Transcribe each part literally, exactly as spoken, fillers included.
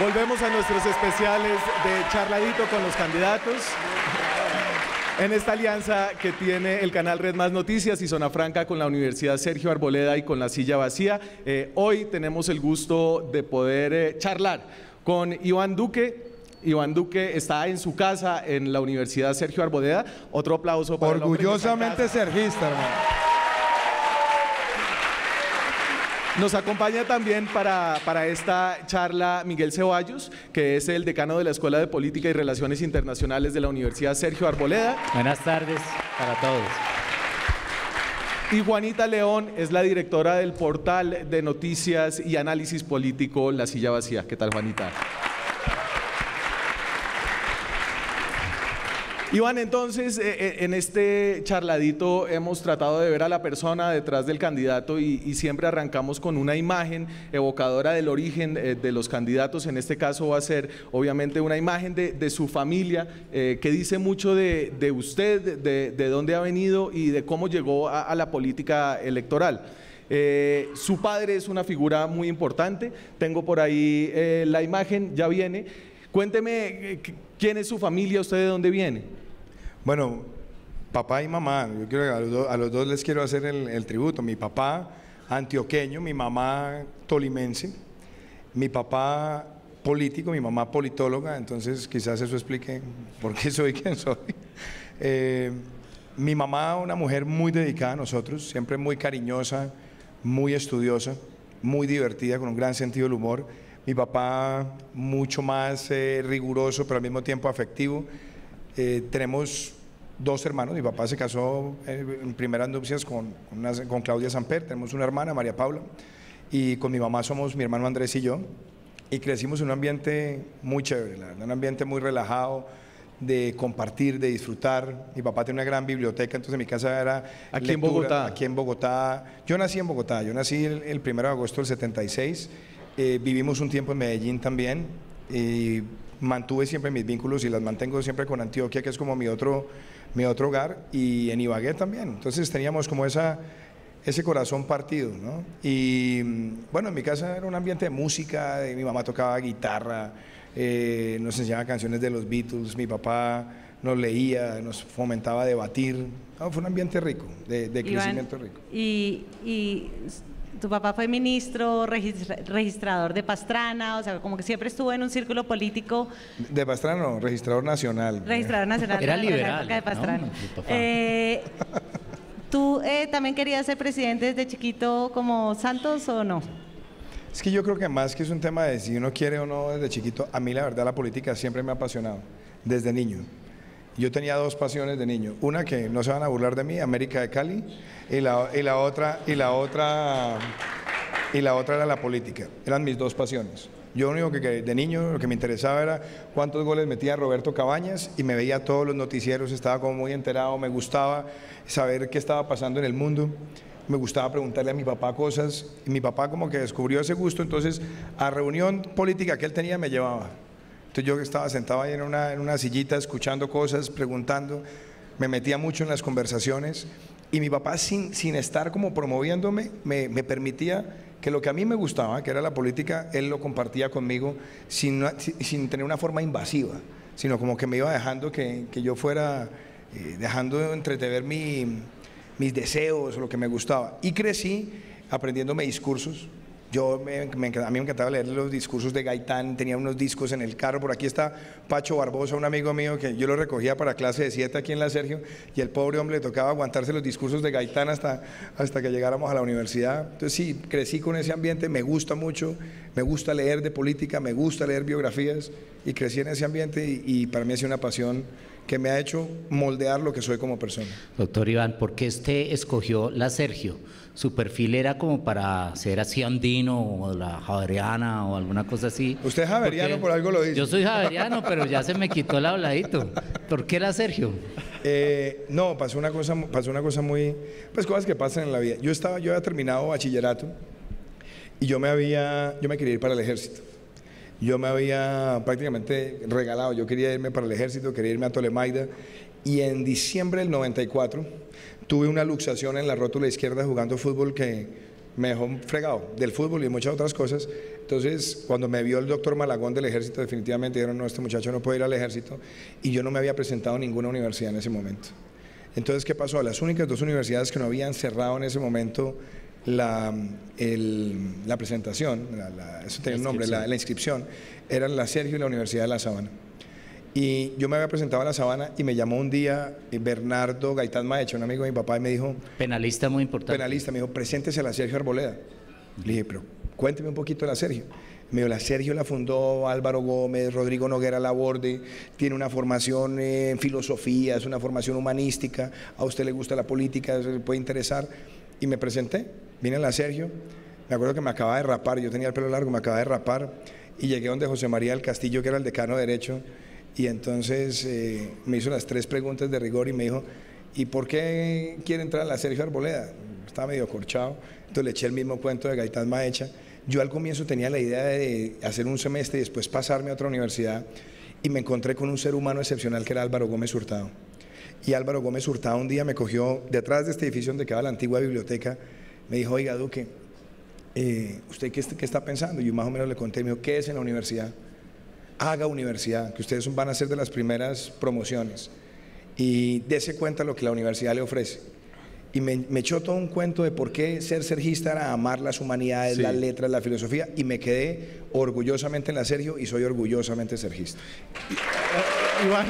Volvemos a nuestros especiales de Charladito con los candidatos. En esta alianza que tiene el canal Red Más Noticias y Zona Franca con la Universidad Sergio Arboleda y con La Silla Vacía, eh, hoy tenemos el gusto de poder eh, charlar con Iván Duque. Iván Duque está en su casa, en la Universidad Sergio Arboleda. Otro aplauso para el hombre que está en casa. Orgullosamente sergista, hermano. Nos acompaña también para, para esta charla Miguel Ceballos, que es el decano de la Escuela de Política y Relaciones Internacionales de la Universidad Sergio Arboleda. Buenas tardes para todos. Y Juanita León es la directora del portal de noticias y análisis político La Silla Vacía. ¿Qué tal, Juanita? Iván, entonces, en este charladito hemos tratado de ver a la persona detrás del candidato y, y siempre arrancamos con una imagen evocadora del origen de los candidatos. En este caso va a ser obviamente una imagen de, de su familia eh, que dice mucho de, de usted, de, de dónde ha venido y de cómo llegó a, a la política electoral. Eh, su padre es una figura muy importante, tengo por ahí eh, la imagen, ya viene. Cuénteme, ¿quién es su familia? ¿Usted de dónde viene? Bueno, papá y mamá, yo creo que a los, do, a los dos les quiero hacer el, el tributo. Mi papá antioqueño, mi mamá tolimense, mi papá político, mi mamá politóloga, entonces quizás eso explique por qué soy quien soy. Eh, mi mamá, una mujer muy dedicada a nosotros, siempre muy cariñosa, muy estudiosa, muy divertida, con un gran sentido del humor. Mi papá mucho más eh, riguroso, pero al mismo tiempo afectivo. Eh, tenemos dos hermanos, mi papá se casó en primeras nupcias con, una, con Claudia Samper, tenemos una hermana, María Paula, y con mi mamá somos mi hermano Andrés y yo, y crecimos en un ambiente muy chévere, la verdad, un ambiente muy relajado, de compartir, de disfrutar. Mi papá tiene una gran biblioteca, entonces mi casa era aquí lectura, en Bogotá. Aquí en Bogotá, yo nací en Bogotá, yo nací el, el primero de agosto del setenta y seis, eh, vivimos un tiempo en Medellín también, y mantuve siempre mis vínculos y las mantengo siempre con Antioquia, que es como mi otro, mi otro hogar, y en Ibagué también. Entonces teníamos como esa, ese corazón partido, ¿no? Y bueno, en mi casa era un ambiente de música, mi mamá tocaba guitarra, eh, nos enseñaba canciones de los Beatles, mi papá nos leía, nos fomentaba a debatir. No, fue un ambiente rico, de, de crecimiento rico. Y, y tu papá fue ministro, registra, registrador de Pastrana, o sea, como que siempre estuvo en un círculo político. De Pastrana no, registrador nacional. Registrador nacional. Era liberal, de Pastrana. ¿No? Eh, ¿Tú eh, también querías ser presidente desde chiquito como Santos o no? Es que yo creo que más que es un tema de si uno quiere o no desde chiquito, a mí la verdad la política siempre me ha apasionado, desde niño. Yo tenía dos pasiones de niño, una que no se van a burlar de mí, América de Cali, y la, y la otra y la otra y la otra era la política. Eran mis dos pasiones. Yo lo único que de niño lo que me interesaba era cuántos goles metía Roberto Cabañas y me veía todos los noticieros, estaba como muy enterado, me gustaba saber qué estaba pasando en el mundo. Me gustaba preguntarle a mi papá cosas y mi papá como que descubrió ese gusto, entonces a reunión política que él tenía me llevaba. Entonces yo estaba sentado ahí en una, en una sillita escuchando cosas, preguntando, me metía mucho en las conversaciones y mi papá sin, sin estar como promoviéndome, me, me permitía que lo que a mí me gustaba, que era la política, él lo compartía conmigo sin, una, sin tener una forma invasiva, sino como que me iba dejando que, que yo fuera, eh, dejando de entretener mi, mis deseos, lo que me gustaba. Y crecí aprendiéndome discursos. Yo me, me, a mí me encantaba leer los discursos de Gaitán, tenía unos discos en el carro, por aquí está Pacho Barbosa, un amigo mío que yo lo recogía para clase de siete aquí en la Sergio, y el pobre hombre le tocaba aguantarse los discursos de Gaitán hasta, hasta que llegáramos a la universidad. Entonces sí, crecí con ese ambiente, me gusta mucho, me gusta leer de política, me gusta leer biografías, y crecí en ese ambiente y, y para mí ha sido una pasión que me ha hecho moldear lo que soy como persona. Doctor Iván, ¿por qué usted escogió la Sergio? ¿Su perfil era como para ser así andino o la javeriana o alguna cosa así? Usted es javeriano, por algo lo dice. Yo soy javeriano, pero ya se me quitó el habladito. ¿Por qué la Sergio? Eh, no, pasó una cosa, pasó una cosa muy, pues cosas que pasan en la vida. Yo estaba, yo había terminado bachillerato y yo me había, yo me quería ir para el ejército. Yo me había prácticamente regalado, yo quería irme para el ejército, quería irme a Tolemaida, y en diciembre del noventa y cuatro tuve una luxación en la rótula izquierda jugando fútbol que me dejó fregado del fútbol y de muchas otras cosas. Entonces, cuando me vio el doctor Malagón del ejército, definitivamente dijeron, no, este muchacho no puede ir al ejército, y yo no me había presentado a ninguna universidad en ese momento. Entonces, ¿qué pasó? Las únicas dos universidades que no habían cerrado en ese momento la, el, la presentación, la, la, eso tenía un nombre, la, la inscripción, eran la Sergio y la Universidad de La Sabana. Y yo me había presentado a La Sabana y me llamó un día Bernardo Gaitán Maecha, un amigo de mi papá, y me dijo… Penalista muy importante. Penalista, me dijo, preséntese a la Sergio Arboleda. Le dije, pero cuénteme un poquito de la Sergio. Me dijo, la Sergio la fundó Álvaro Gómez, Rodrigo Noguera Laborde, tiene una formación en filosofía, es una formación humanística, a usted le gusta la política, le puede interesar. Y me presenté, vine a la Sergio, me acuerdo que me acababa de rapar, yo tenía el pelo largo, me acababa de rapar, y llegué donde José María del Castillo, que era el decano de Derecho, y entonces eh, me hizo las tres preguntas de rigor y me dijo, ¿y por qué quiere entrar a la Sergio Arboleda? Estaba medio corchado, entonces le eché el mismo cuento de Gaitán Maecha. Yo al comienzo tenía la idea de hacer un semestre y después pasarme a otra universidad, y me encontré con un ser humano excepcional que era Álvaro Gómez Hurtado. Y Álvaro Gómez Hurtado un día me cogió detrás de este edificio donde quedaba la antigua biblioteca, me dijo, oiga Duque, eh, ¿usted qué, qué está pensando? Yo más o menos le conté, me dijo, ¿qué es en la universidad? Haga universidad, que ustedes van a ser de las primeras promociones, y dése cuenta lo que la universidad le ofrece. Y me, me echó todo un cuento de por qué ser sergista era amar las humanidades, sí, las letras, la filosofía, y me quedé orgullosamente en la Sergio y soy orgullosamente sergista. Iván,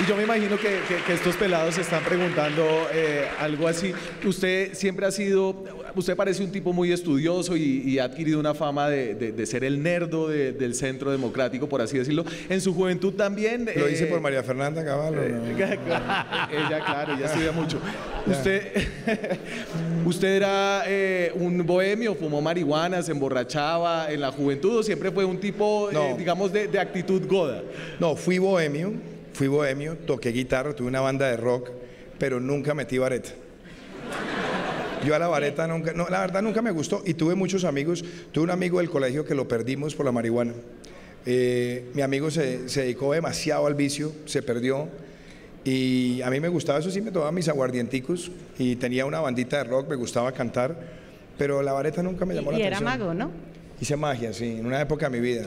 y yo me imagino que, que, que estos pelados se están preguntando eh, algo así. Usted siempre ha sido, usted parece un tipo muy estudioso y, y ha adquirido una fama de, de, de ser el nerdo de, del Centro Democrático, por así decirlo. En su juventud también… Lo eh, hice por María Fernanda Cavallo. Eh, no. Ella, claro, ella estudia mucho. Usted, usted era eh, un bohemio, fumó marihuana, se emborrachaba en la juventud, o siempre fue un tipo, no, eh, digamos, de, de actitud goda. No, fui bohemio. Fui bohemio, toqué guitarra, tuve una banda de rock, pero nunca metí vareta. Yo a la vareta nunca, no, la verdad nunca me gustó, y tuve muchos amigos. Tuve un amigo del colegio que lo perdimos por la marihuana. Eh, mi amigo se, se dedicó demasiado al vicio, se perdió, y a mí me gustaba, eso sí, me tomaba mis aguardienticos, y tenía una bandita de rock, me gustaba cantar, pero la vareta nunca me llamó la atención. Y era mago, ¿no? Hice magia, sí, en una época de mi vida.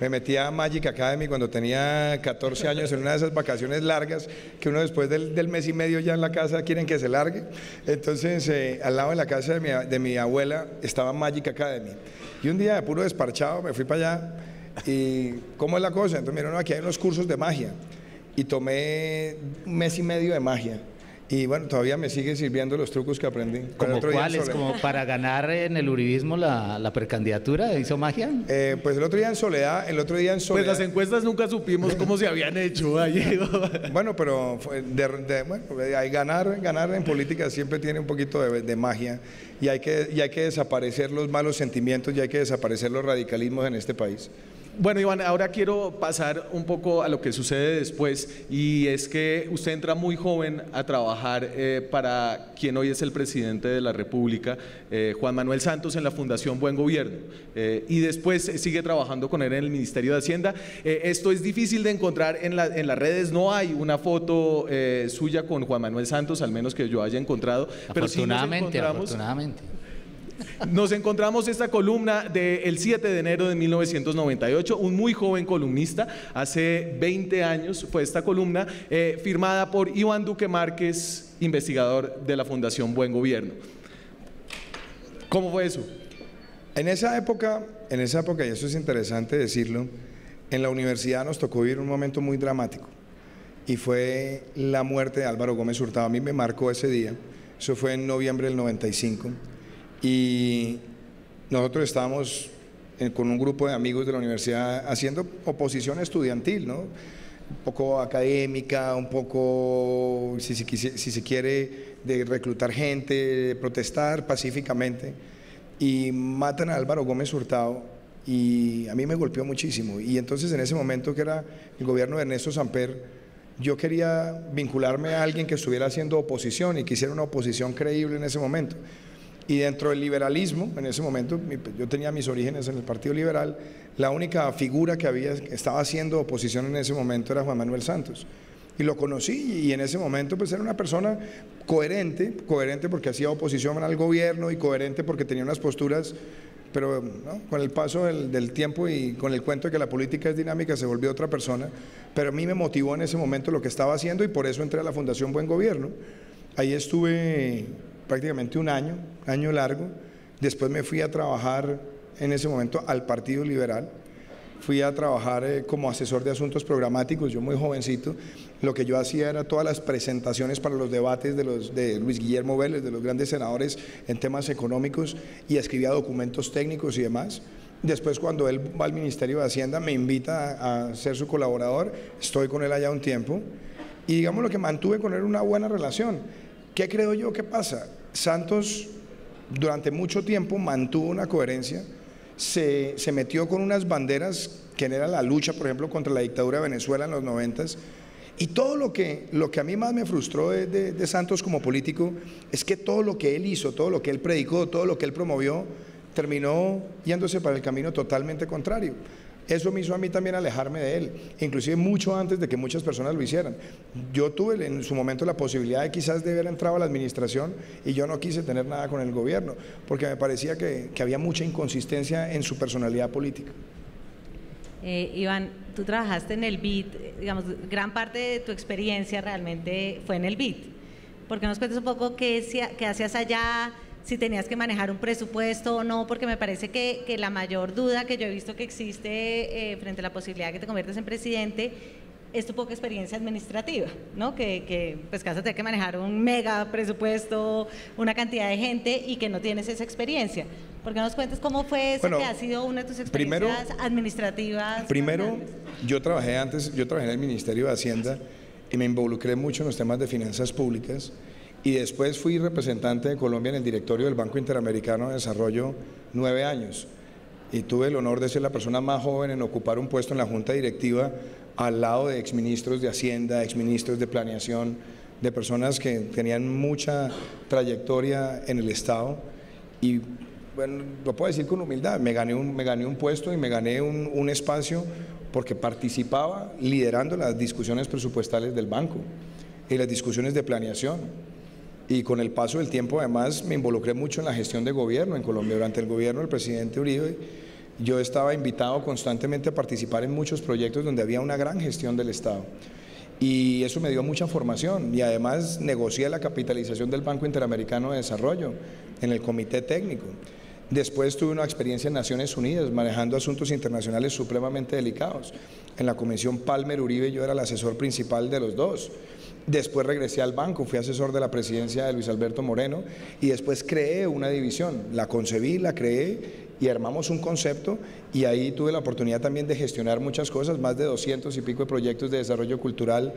Me metí a Magic Academy cuando tenía catorce años, en una de esas vacaciones largas que uno después del, del mes y medio ya en la casa quieren que se largue. Entonces, eh, al lado de la casa de mi, de mi abuela estaba Magic Academy. Y un día de puro desparchado me fui para allá y ¿cómo es la cosa? Entonces me dijeron, no, aquí hay unos cursos de magia. Y tomé un mes y medio de magia. Y bueno, todavía me sigue sirviendo los trucos que aprendí. ¿Como cuáles? ¿Como para ganar en el uribismo la, la precandidatura? ¿Hizo magia? Eh, pues el otro día en Soledad, el otro día en Soledad. Pues las encuestas nunca supimos cómo se habían hecho, Gallego. Bueno, pero de, de, bueno, ganar, ganar en política siempre tiene un poquito de, de magia, y hay, que, y hay que desaparecer los malos sentimientos y hay que desaparecer los radicalismos en este país. Bueno, Iván, ahora quiero pasar un poco a lo que sucede después, y es que usted entra muy joven a trabajar eh, para quien hoy es el presidente de la República, eh, Juan Manuel Santos, en la Fundación Buen Gobierno, eh, y después sigue trabajando con él en el Ministerio de Hacienda. Eh, esto es difícil de encontrar en, la, en las redes, no hay una foto eh, suya con Juan Manuel Santos, al menos que yo haya encontrado. Afortunadamente, pero sí nos encontramos, afortunadamente. Nos encontramos esta columna del siete de enero de mil novecientos noventa y ocho, un muy joven columnista, hace veinte años fue esta columna, eh, firmada por Iván Duque Márquez, investigador de la Fundación Buen Gobierno. ¿Cómo fue eso? En esa época, en esa época, y eso es interesante decirlo, en la universidad nos tocó vivir un momento muy dramático, y fue la muerte de Álvaro Gómez Hurtado. A mí me marcó ese día, eso fue en noviembre del noventa y cinco. Y nosotros estábamos con un grupo de amigos de la universidad haciendo oposición estudiantil, ¿no? Un poco académica, un poco, si, si, si se quiere, de reclutar gente, de protestar pacíficamente, y matan a Álvaro Gómez Hurtado, y a mí me golpeó muchísimo. Y entonces en ese momento, que era el gobierno de Ernesto Samper, yo quería vincularme a alguien que estuviera haciendo oposición y que hiciera una oposición creíble en ese momento. Y dentro del liberalismo, en ese momento, yo tenía mis orígenes en el Partido Liberal, la única figura que había, estaba haciendo oposición en ese momento era Juan Manuel Santos. y lo conocí, y en ese momento pues era una persona coherente, coherente porque hacía oposición al gobierno y coherente porque tenía unas posturas, pero ¿no? con el paso del, del tiempo y con el cuento de que la política es dinámica se volvió otra persona, pero a mí me motivó en ese momento lo que estaba haciendo y por eso entré a la Fundación Buen Gobierno. Ahí estuve prácticamente un año, año largo, después me fui a trabajar en ese momento al Partido Liberal, fui a trabajar eh, como asesor de asuntos programáticos, yo muy jovencito, lo que yo hacía era todas las presentaciones para los debates de, los, de Luis Guillermo Vélez, de los grandes senadores en temas económicos y escribía documentos técnicos y demás. Después cuando él va al Ministerio de Hacienda me invita a, a ser su colaborador, estoy con él allá un tiempo y digamos lo que mantuve con él una buena relación. ¿Qué creo yo que pasa? Santos durante mucho tiempo mantuvo una coherencia. Se, se metió con unas banderas que era la lucha, por ejemplo, contra la dictadura de Venezuela en los noventas. Y todo lo que, lo que a mí más me frustró de, de, de Santos como político es que todo lo que él hizo, todo lo que él predicó, todo lo que él promovió, terminó yéndose para el camino totalmente contrario. Eso me hizo a mí también alejarme de él, inclusive mucho antes de que muchas personas lo hicieran. Yo tuve en su momento la posibilidad de quizás de haber entrado a la administración y yo no quise tener nada con el gobierno, porque me parecía que, que había mucha inconsistencia en su personalidad política. Eh, Iván, tú trabajaste en el B I D, digamos, gran parte de tu experiencia realmente fue en el B I D. ¿Por qué nos cuentas un poco qué, qué hacías allá? Si tenías que manejar un presupuesto o no, porque me parece que, que la mayor duda que yo he visto que existe eh, frente a la posibilidad de que te conviertas en presidente es tu poca experiencia administrativa, ¿no? Que, que pues vas a tener que manejar un mega presupuesto, una cantidad de gente y que no tienes esa experiencia. ¿Por qué nos cuentas cómo fue eso, bueno, que ha sido una de tus experiencias primero, administrativas? Primero, yo trabajé antes, yo trabajé en el Ministerio de Hacienda y me involucré mucho en los temas de finanzas públicas. Y después fui representante de Colombia en el directorio del Banco Interamericano de Desarrollo nueve años y tuve el honor de ser la persona más joven en ocupar un puesto en la junta directiva al lado de exministros de Hacienda, exministros de Planeación, de personas que tenían mucha trayectoria en el Estado y bueno, lo puedo decir con humildad, me gané un, me gané un puesto y me gané un, un espacio porque participaba liderando las discusiones presupuestales del banco y las discusiones de planeación. Y con el paso del tiempo, además, me involucré mucho en la gestión de gobierno en Colombia. Durante el gobierno del presidente Uribe, yo estaba invitado constantemente a participar en muchos proyectos donde había una gran gestión del Estado. Y eso me dio mucha formación. Y además, negocié la capitalización del Banco Interamericano de Desarrollo en el comité técnico. Después tuve una experiencia en Naciones Unidas, manejando asuntos internacionales supremamente delicados. En la Comisión Palmer Uribe yo era el asesor principal de los dos. Después regresé al banco, fui asesor de la presidencia de Luis Alberto Moreno y después creé una división, la concebí, la creé y armamos un concepto y ahí tuve la oportunidad también de gestionar muchas cosas, más de doscientos y pico de proyectos de desarrollo cultural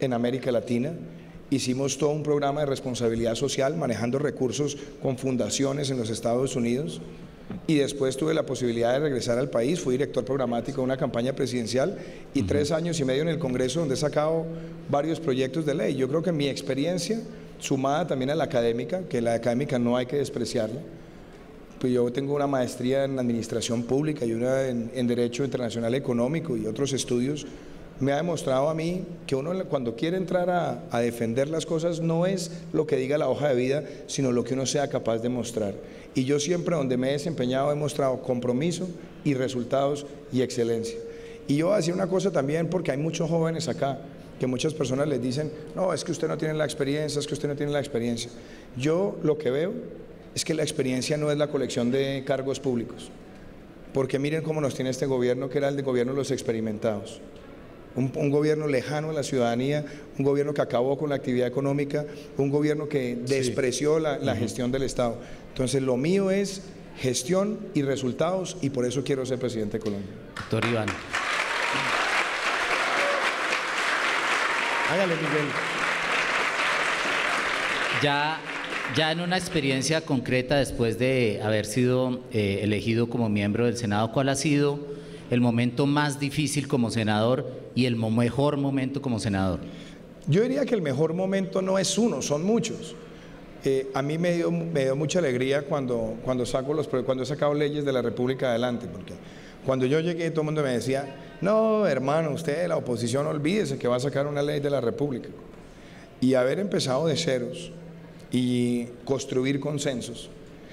en América Latina. Hicimos todo un programa de responsabilidad social manejando recursos con fundaciones en los Estados Unidos. Y después tuve la posibilidad de regresar al país, fui director programático de una campaña presidencial y tres años y medio en el Congreso donde he sacado varios proyectos de ley. Yo creo que mi experiencia, sumada también a la académica, que la académica no hay que despreciarla, pues yo tengo una maestría en Administración Pública y una en, en Derecho Internacional Económico y otros estudios, me ha demostrado a mí que uno cuando quiere entrar a, a defender las cosas no es lo que diga la hoja de vida, sino lo que uno sea capaz de mostrar. Y yo siempre donde me he desempeñado he mostrado compromiso y resultados y excelencia. Y yo voy a decir una cosa también porque hay muchos jóvenes acá que muchas personas les dicen, no, es que usted no tiene la experiencia, es que usted no tiene la experiencia. Yo lo que veo es que la experiencia no es la colección de cargos públicos, porque miren cómo nos tiene este gobierno que era el de gobierno de los experimentados. Un, un gobierno lejano a la ciudadanía, un gobierno que acabó con la actividad económica, un gobierno que despreció sí. la, la uh-huh. gestión del Estado. Entonces lo mío es gestión y resultados y por eso quiero ser presidente de Colombia. Doctor Iván. Hágale, Miguel. Ya, ya en una experiencia concreta después de haber sido eh, elegido como miembro del Senado, ¿cuál ha sido el momento más difícil como senador y el mejor momento como senador? Yo diría que el mejor momento no es uno, son muchos. Eh, a mí me dio, me dio mucha alegría cuando, cuando, saco los, cuando he sacado leyes de la República adelante, porque Cuando yo llegué, todo el mundo me decía, no, hermano, usted de la oposición, olvídese que va a sacar una ley de la República. Y haber empezado de ceros y construir consensos,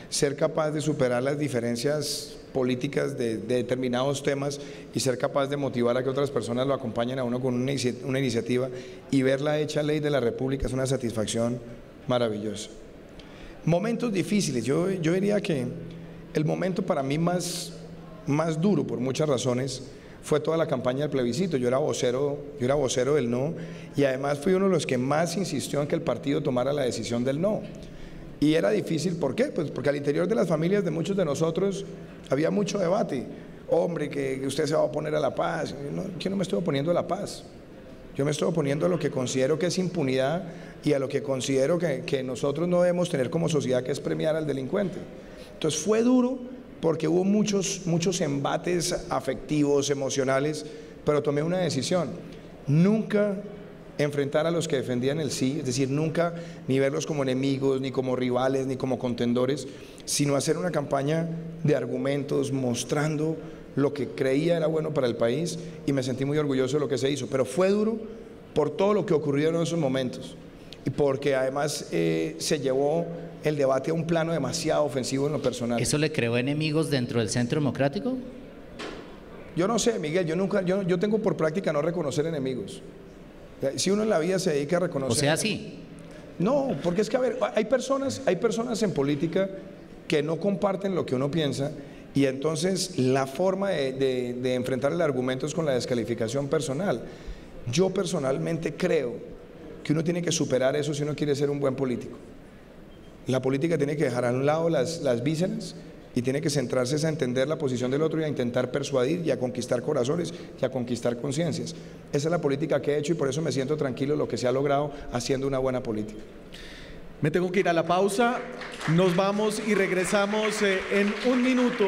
ser capaz de superar las diferencias políticas de, de determinados temas y ser capaz de motivar a que otras personas lo acompañen a uno con una, una iniciativa y verla hecha ley de la República es una satisfacción maravillosa. Momentos difíciles, yo, yo diría que el momento para mí más, más duro por muchas razones fue toda la campaña del plebiscito. Yo era vocero, yo era vocero del no y además fui uno de los que más insistió en que el partido tomara la decisión del no. Y era difícil, ¿por qué? Pues porque al interior de las familias de muchos de nosotros había mucho debate. Hombre, que usted se va a oponer a la paz. No, yo no me estoy oponiendo a la paz. Yo me estoy oponiendo a lo que considero que es impunidad y a lo que considero que, que nosotros no debemos tener como sociedad, que es premiar al delincuente. Entonces fue duro porque hubo muchos, muchos embates afectivos, emocionales, pero tomé una decisión. Nunca enfrentar a los que defendían el sí, es decir, nunca ni verlos como enemigos, ni como rivales, ni como contendores, sino hacer una campaña de argumentos mostrando lo que creía era bueno para el país y me sentí muy orgulloso de lo que se hizo. Pero fue duro por todo lo que ocurrió en esos momentos y porque además eh, se llevó el debate a un plano demasiado ofensivo en lo personal. ¿Eso le creó enemigos dentro del Centro Democrático? Yo no sé, Miguel, yo, nunca, yo, yo tengo por práctica no reconocer enemigos. Si uno en la vida se dedica a reconocer... O sea, sí. No, porque es que, a ver, hay personas, hay personas en política que no comparten lo que uno piensa y entonces la forma de, de, de enfrentar el argumento es con la descalificación personal. Yo personalmente creo que uno tiene que superar eso si uno quiere ser un buen político. La política tiene que dejar a un lado las, las vísceras y tiene que centrarse a entender la posición del otro y a intentar persuadir y a conquistar corazones y a conquistar conciencias. Esa es la política que he hecho y por eso me siento tranquilo lo que se ha logrado haciendo una buena política. Me tengo que ir a la pausa, nos vamos y regresamos eh, en un minuto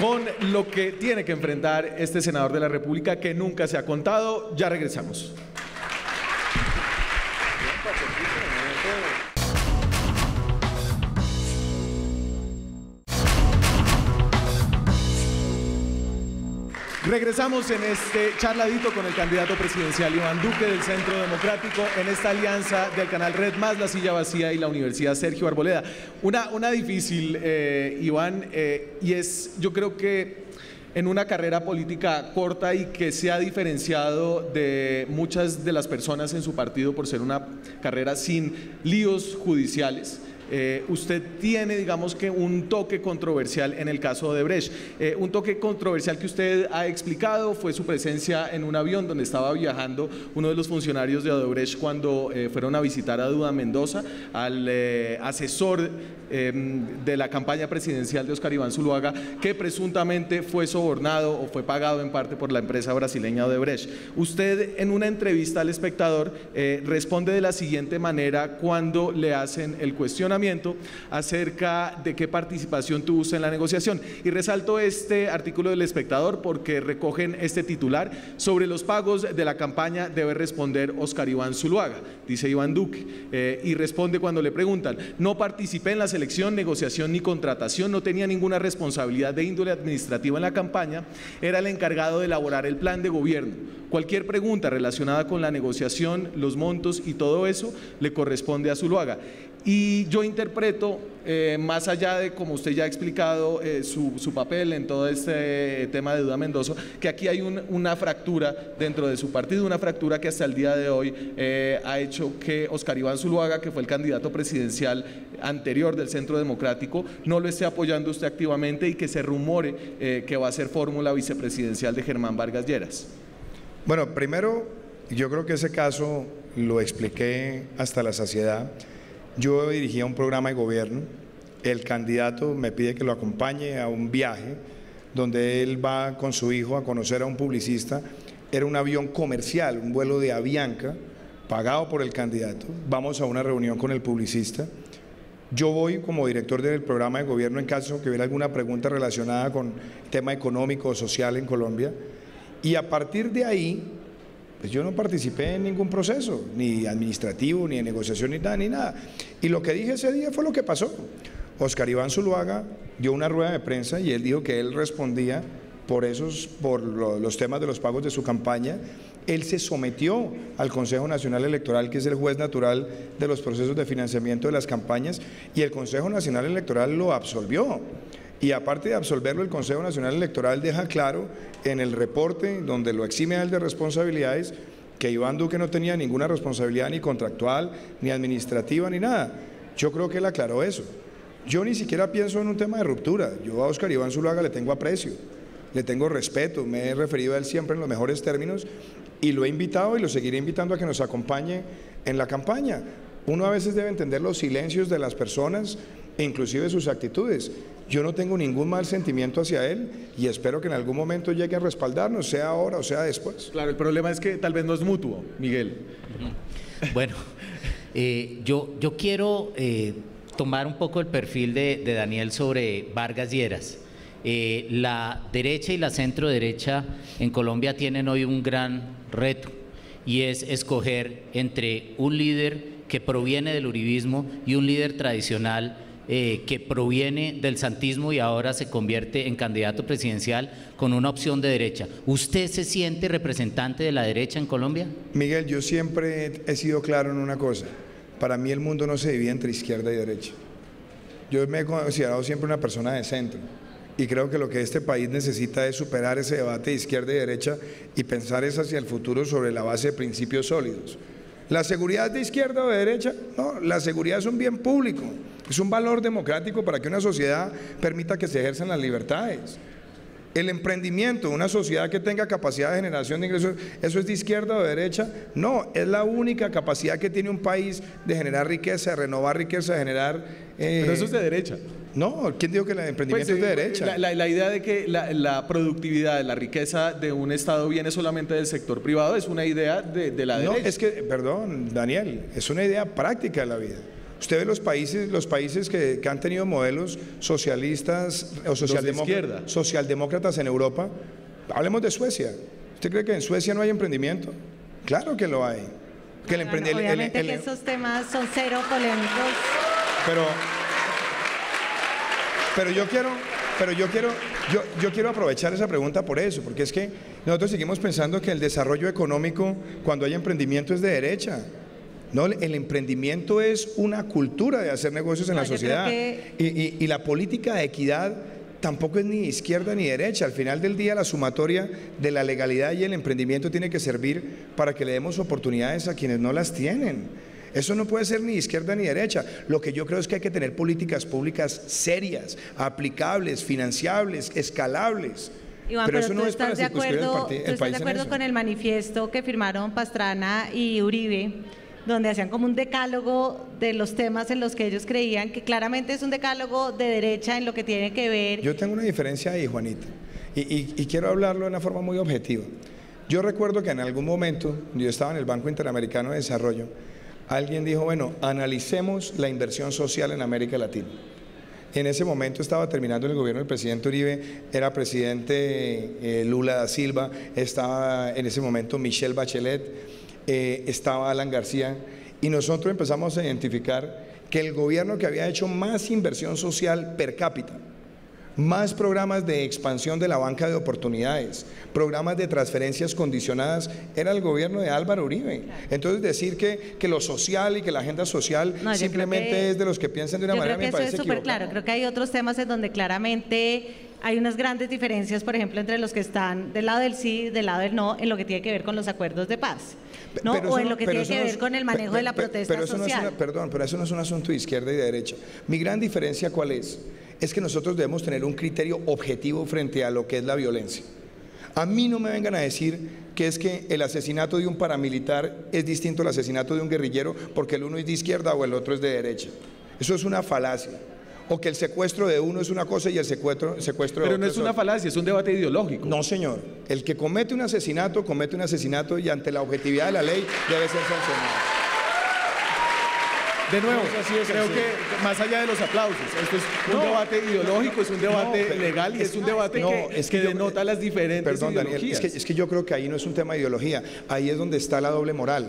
con lo que tiene que enfrentar este senador de la República que nunca se ha contado. Ya regresamos. Regresamos en este charladito con el candidato presidencial Iván Duque del Centro Democrático en esta alianza del canal Red Más, La Silla Vacía y la Universidad Sergio Arboleda. Una, una difícil, eh, Iván, eh, y es, yo creo que en una carrera política corta y que se ha diferenciado de muchas de las personas en su partido por ser una carrera sin líos judiciales. Eh, usted tiene, digamos que, un toque controversial en el caso de Odebrecht. Eh, un toque controversial que usted ha explicado fue su presencia en un avión donde estaba viajando uno de los funcionarios de Odebrecht cuando eh, fueron a visitar a Duda Mendoza, al eh, asesor eh, de la campaña presidencial de Oscar Iván Zuluaga, que presuntamente fue sobornado o fue pagado en parte por la empresa brasileña Odebrecht. Usted, en una entrevista al espectador, eh, responde de la siguiente manera cuando le hacen el cuestionamiento acerca de qué participación tuvo usted en la negociación. Y resalto este artículo del Espectador porque recogen este titular: sobre los pagos de la campaña debe responder Oscar Iván Zuluaga, dice Iván Duque, eh, y responde cuando le preguntan: no participé en la selección, negociación ni contratación, no tenía ninguna responsabilidad de índole administrativa en la campaña, era el encargado de elaborar el plan de gobierno. Cualquier pregunta relacionada con la negociación, los montos y todo eso le corresponde a Zuluaga. Y yo interpreto, eh, más allá de, como usted ya ha explicado, eh, su, su papel en todo este tema de Duda Mendoza, que aquí hay un, una fractura dentro de su partido, una fractura que hasta el día de hoy eh, ha hecho que Oscar Iván Zuluaga, que fue el candidato presidencial anterior del Centro Democrático, no lo esté apoyando usted activamente y que se rumore eh, que va a ser fórmula vicepresidencial de Germán Vargas Lleras. Bueno, primero, yo creo que ese caso lo expliqué hasta la saciedad. Yo dirigía un programa de gobierno, el candidato me pide que lo acompañe a un viaje donde él va con su hijo a conocer a un publicista, era un avión comercial, un vuelo de Avianca, pagado por el candidato, vamos a una reunión con el publicista, yo voy como director del programa de gobierno en caso que hubiera alguna pregunta relacionada con el tema económico o social en Colombia y a partir de ahí… Pues yo no participé en ningún proceso, ni administrativo, ni de negociación, ni nada, ni nada. Y lo que dije ese día fue lo que pasó. Oscar Iván Zuluaga dio una rueda de prensa y él dijo que él respondía por, esos, por los temas de los pagos de su campaña, él se sometió al Consejo Nacional Electoral, que es el juez natural de los procesos de financiamiento de las campañas, y el Consejo Nacional Electoral lo absolvió. Y aparte de absolverlo, el Consejo Nacional Electoral deja claro en el reporte, donde lo exime a él de responsabilidades, que Iván Duque no tenía ninguna responsabilidad ni contractual, ni administrativa, ni nada. Yo creo que él aclaró eso. Yo ni siquiera pienso en un tema de ruptura. Yo a Oscar Iván Zuluaga le tengo aprecio, le tengo respeto, me he referido a él siempre en los mejores términos y lo he invitado y lo seguiré invitando a que nos acompañe en la campaña. Uno a veces debe entender los silencios de las personas e inclusive sus actitudes. Yo no tengo ningún mal sentimiento hacia él y espero que en algún momento llegue a respaldarnos, sea ahora o sea después. Claro, el problema es que tal vez no es mutuo, Miguel. Bueno, eh, yo, yo quiero eh, tomar un poco el perfil de, de Daniel sobre Vargas Lleras. Eh, la derecha y la centro derecha en Colombia tienen hoy un gran reto y es escoger entre un líder que proviene del uribismo y un líder tradicional Eh, que proviene del santismo y ahora se convierte en candidato presidencial con una opción de derecha. ¿Usted se siente representante de la derecha en Colombia? Miguel, yo siempre he sido claro en una cosa. Para mí el mundo no se divide entre izquierda y derecha. Yo me he considerado siempre una persona de centro y creo que lo que este país necesita es superar ese debate de izquierda y derecha y pensar es hacia el futuro sobre la base de principios sólidos. ¿La seguridad es de izquierda o de derecha? No, la seguridad es un bien público. Es un valor democrático para que una sociedad permita que se ejerzan las libertades. El emprendimiento, una sociedad que tenga capacidad de generación de ingresos, ¿eso es de izquierda o de derecha? No, es la única capacidad que tiene un país de generar riqueza, de renovar riqueza, de generar… Eh, Pero eso es de derecha. No, ¿quién dijo que el emprendimiento pues, es de derecha? La, la, la idea de que la, la productividad, la riqueza de un Estado viene solamente del sector privado es una idea de, de la derecha. No, es que, perdón, Daniel, es una idea práctica de la vida. Usted ve los países, los países que, que han tenido modelos socialistas o socialdemócrata, socialdemócratas en Europa. Hablemos de Suecia. ¿Usted cree que en Suecia no hay emprendimiento? Claro que lo hay. Que el no, no, obviamente el, el, el, que esos temas son cero polémicos. Pero, pero yo quiero, pero yo quiero, yo, yo quiero aprovechar esa pregunta por eso, porque es que nosotros seguimos pensando que el desarrollo económico cuando hay emprendimiento es de derecha. No, el emprendimiento es una cultura de hacer negocios en no, la sociedad que... y, y, y la política de equidad tampoco es ni izquierda ni derecha. Al final del día la sumatoria de la legalidad y el emprendimiento tiene que servir para que le demos oportunidades a quienes no las tienen. Eso no puede ser ni izquierda ni derecha. Lo que yo creo es que hay que tener políticas públicas serias, aplicables, financiables, escalables. Iván, pero, pero eso tú no es estás para de acuerdo, el ¿tú estás de acuerdo con el manifiesto que firmaron Pastrana y Uribe, donde hacían como un decálogo de los temas en los que ellos creían, que claramente es un decálogo de derecha en lo que tiene que ver? Yo tengo una diferencia ahí, Juanita, y, y, y quiero hablarlo de una forma muy objetiva. Yo recuerdo que en algún momento, yo estaba en el Banco Interamericano de Desarrollo, alguien dijo, bueno, analicemos la inversión social en América Latina. En ese momento estaba terminando el gobierno del presidente Uribe, era presidente eh, Lula da Silva, estaba en ese momento Michelle Bachelet, Eh, estaba Alan García, y nosotros empezamos a identificar que el gobierno que había hecho más inversión social per cápita, más programas de expansión de la banca de oportunidades, programas de transferencias condicionadas, era el gobierno de Álvaro Uribe. Entonces decir que, que lo social y que la agenda social no, simplemente que, es de los que piensan de una manera, me parece equivocado. Yo creo que eso es súper claro. Creo que hay otros temas en donde claramente hay unas grandes diferencias, por ejemplo, entre los que están del lado del sí, del lado del no, en lo que tiene que ver con los acuerdos de paz, ¿no? O en no, lo que tiene que no, ver con el manejo pero, de la protesta pero eso social. No es una, perdón, pero eso no es un asunto de izquierda y de derecha. Mi gran diferencia, ¿cuál es? Es que nosotros debemos tener un criterio objetivo frente a lo que es la violencia. A mí no me vengan a decir que es que el asesinato de un paramilitar es distinto al asesinato de un guerrillero porque el uno es de izquierda o el otro es de derecha. Eso es una falacia. O que el secuestro de uno es una cosa y el secuestro, el secuestro de otro. Pero no es una falacia, es un debate ideológico. No, señor. El que comete un asesinato, comete un asesinato y ante la objetividad de la ley debe ser sancionado. De nuevo, no, así es, creo así. que más allá de los aplausos, esto es un no, debate ideológico, es un debate no, pero, legal y es un debate no, que, es que, que denota yo, las diferentes perdón, ideologías. Daniel, es, que, es que yo creo que ahí no es un tema de ideología, ahí es donde está la doble moral.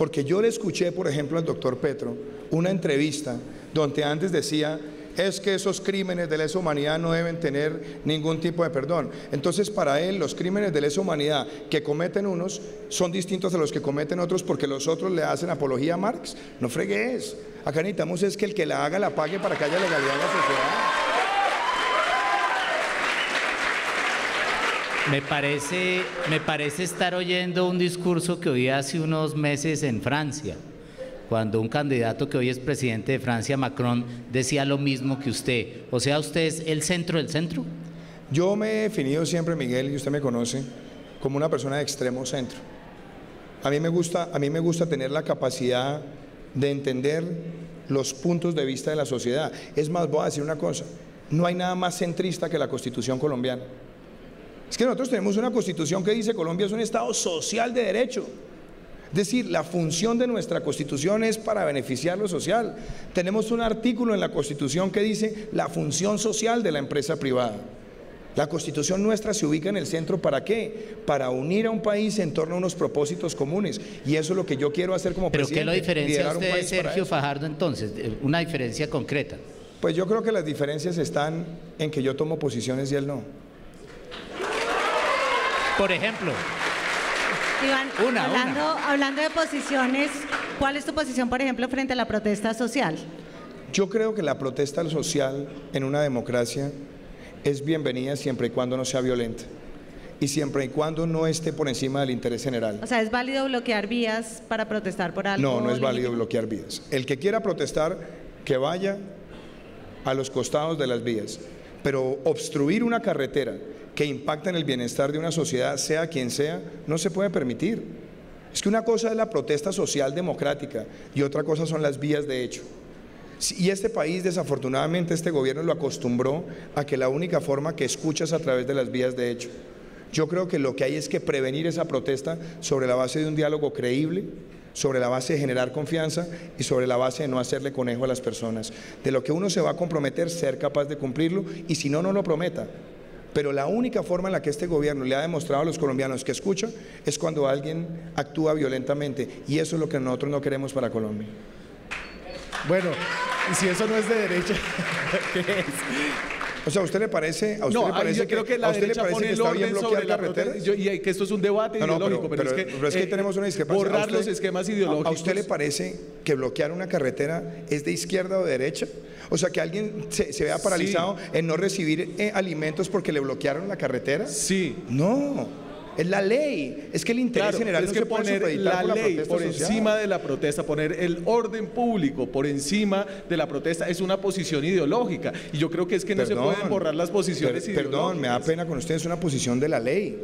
Porque yo le escuché, por ejemplo, al doctor Petro una entrevista donde antes decía es que esos crímenes de lesa humanidad no deben tener ningún tipo de perdón. Entonces, para él, los crímenes de lesa humanidad que cometen unos son distintos a los que cometen otros porque los otros le hacen apología a Marx. No fregues. Acá necesitamos es que el que la haga, la pague para que haya legalidad en la sociedad. Me parece, me parece estar oyendo un discurso que oí hace unos meses en Francia, cuando un candidato que hoy es presidente de Francia, Macron, decía lo mismo que usted. O sea, ¿usted es el centro del centro? Yo me he definido siempre, Miguel, y usted me conoce, como una persona de extremo centro. A mí me gusta, a mí me gusta tener la capacidad de entender los puntos de vista de la sociedad. Es más, voy a decir una cosa, no hay nada más centrista que la Constitución colombiana. Es que nosotros tenemos una constitución que dice Colombia es un estado social de derecho. Es decir, la función de nuestra constitución es para beneficiar lo social. Tenemos un artículo en la constitución que dice la función social de la empresa privada. La constitución nuestra se ubica en el centro, ¿para qué? Para unir a un país en torno a unos propósitos comunes. Y eso es lo que yo quiero hacer como presidente. ¿Pero qué lo diferencia a usted de Sergio Fajardo entonces? Una diferencia concreta. Pues yo creo que las diferencias están en que yo tomo posiciones y él no. Por ejemplo, Iván, una, hablando, una. hablando de posiciones, ¿cuál es tu posición, por ejemplo, frente a la protesta social? Yo creo que la protesta social en una democracia es bienvenida siempre y cuando no sea violenta y siempre y cuando no esté por encima del interés general. O sea, ¿es válido bloquear vías para protestar por algo? No, no es válido bloquear vías. El que quiera protestar, que vaya a los costados de las vías, pero obstruir una carretera que impacta en el bienestar de una sociedad, sea quien sea, no se puede permitir. Es que una cosa es la protesta social democrática y otra cosa son las vías de hecho. Y este país, desafortunadamente, este gobierno lo acostumbró a que la única forma que escucha es a través de las vías de hecho. Yo creo que lo que hay es que prevenir esa protesta sobre la base de un diálogo creíble, sobre la base de generar confianza y sobre la base de no hacerle conejo a las personas. De lo que uno se va a comprometer, ser capaz de cumplirlo, y si no, no lo prometa. Pero la única forma en la que este gobierno le ha demostrado a los colombianos que escucha es cuando alguien actúa violentamente, y eso es lo que nosotros no queremos para Colombia. Bueno, y si eso no es de derecha, ¿qué es? O sea, ¿a usted le parece, a usted no, le parece yo que, creo que la derecha pone el orden sobre la carretera? Y que esto es un debate no, no, ideológico, pero, pero, pero es que, pero es que eh, tenemos una discrepancia. Borrar usted, los esquemas ideológicos. ¿A usted le parece que bloquear una carretera es de izquierda o de derecha? O sea, que alguien se, se vea paralizado sí. en no recibir eh, alimentos porque le bloquearon la carretera. Sí. No. Es la ley, es que el interés claro, general es no que se poner la ley la por social. encima de la protesta, poner el orden público por encima de la protesta es una posición ideológica, y yo creo que es que perdón, no se pueden borrar las posiciones per, ideológicas. Perdón, me da pena con ustedes, es una posición de la ley.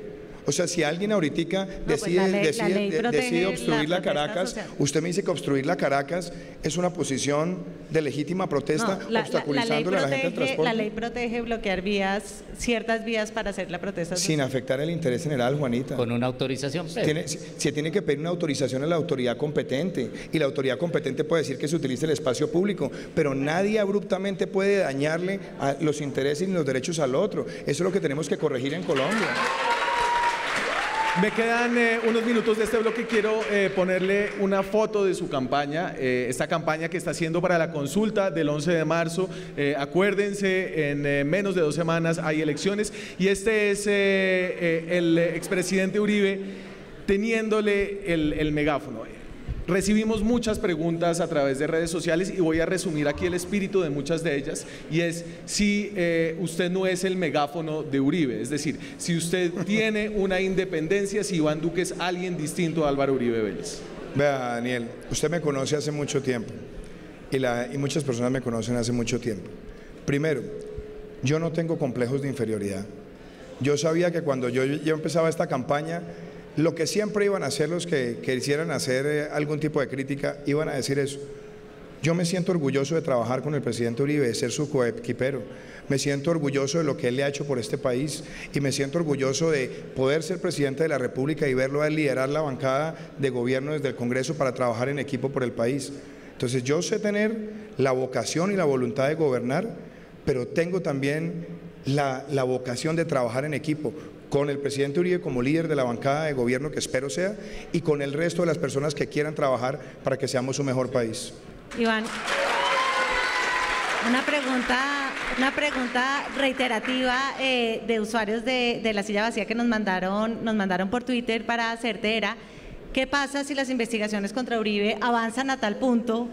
O sea, si alguien ahorita decide, no, pues ley, decide, ley, de, decide obstruir la, la Caracas, social. usted me dice que obstruir la Caracas es una posición de legítima protesta, no, la, obstaculizando la, la, la, la gente al transporte. La ley protege bloquear vías, ciertas vías para hacer la protesta social. Sin afectar el interés general, Juanita. Con una autorización. Tiene, se, se tiene que pedir una autorización a la autoridad competente, y la autoridad competente puede decir que se utilice el espacio público, pero nadie abruptamente puede dañarle a los intereses y los derechos al otro. Eso es lo que tenemos que corregir en Colombia. Me quedan eh, unos minutos de este bloque. Quiero eh, ponerle una foto de su campaña, eh, esta campaña que está haciendo para la consulta del once de marzo. Eh, acuérdense, en eh, menos de dos semanas hay elecciones, y este es eh, eh, el expresidente Uribe teniéndole el, el megáfono. Recibimos muchas preguntas a través de redes sociales y voy a resumir aquí el espíritu de muchas de ellas, y es si eh, usted no es el megáfono de Uribe, es decir, si usted tiene una independencia, si Iván Duque es alguien distinto a Álvaro Uribe Vélez. Vea, Daniel, usted me conoce hace mucho tiempo y, la, y muchas personas me conocen hace mucho tiempo. Primero, yo no tengo complejos de inferioridad. Yo sabía que cuando yo, yo empezaba esta campaña, lo que siempre iban a hacer los que quisieran hacer algún tipo de crítica, iban a decir eso. Yo me siento orgulloso de trabajar con el presidente Uribe, de ser su coequipero. Me siento orgulloso de lo que él le ha hecho por este país, y me siento orgulloso de poder ser presidente de la República y verlo a él liderar la bancada de gobierno desde el Congreso para trabajar en equipo por el país. Entonces, yo sé tener la vocación y la voluntad de gobernar, pero tengo también la, la vocación de trabajar en equipo, con el presidente Uribe como líder de la bancada de gobierno, que espero sea, y con el resto de las personas que quieran trabajar para que seamos un mejor país. Iván, Una pregunta, una pregunta reiterativa eh, de usuarios de, de La Silla Vacía que nos mandaron, nos mandaron por Twitter para hacerte era, ¿qué pasa si las investigaciones contra Uribe avanzan a tal punto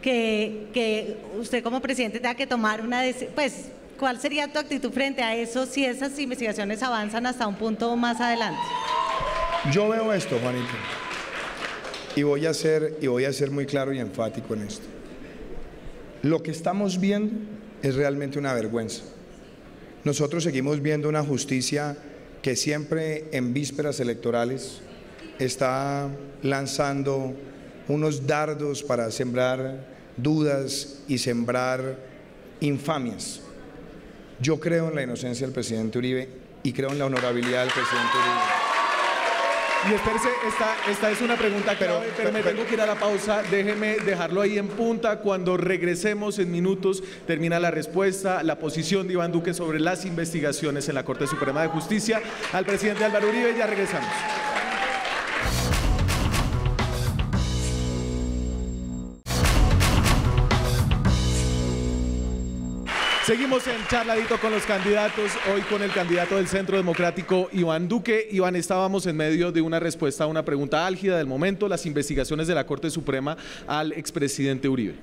que, que usted como presidente tenga que tomar una decisión? Pues, ¿cuál sería tu actitud frente a eso si esas investigaciones avanzan hasta un punto más adelante? Yo veo esto, Juanita, y voy a ser, y voy a ser muy claro y enfático en esto. Lo que estamos viendo es realmente una vergüenza. Nosotros seguimos viendo una justicia que siempre en vísperas electorales está lanzando unos dardos para sembrar dudas y sembrar infamias. Yo creo en la inocencia del presidente Uribe y creo en la honorabilidad del presidente Uribe. Y espérese, esta, esta es una pregunta clave, pero, pero me pero, tengo que ir a la pausa, déjeme dejarlo ahí en punta, cuando regresemos en minutos termina la respuesta, la posición de Iván Duque sobre las investigaciones en la Corte Suprema de Justicia, al presidente Álvaro Uribe, ya regresamos. Seguimos en Charladito con los candidatos, hoy con el candidato del Centro Democrático, Iván Duque. Iván, estábamos en medio de una respuesta a una pregunta álgida del momento, las investigaciones de la Corte Suprema al expresidente Uribe.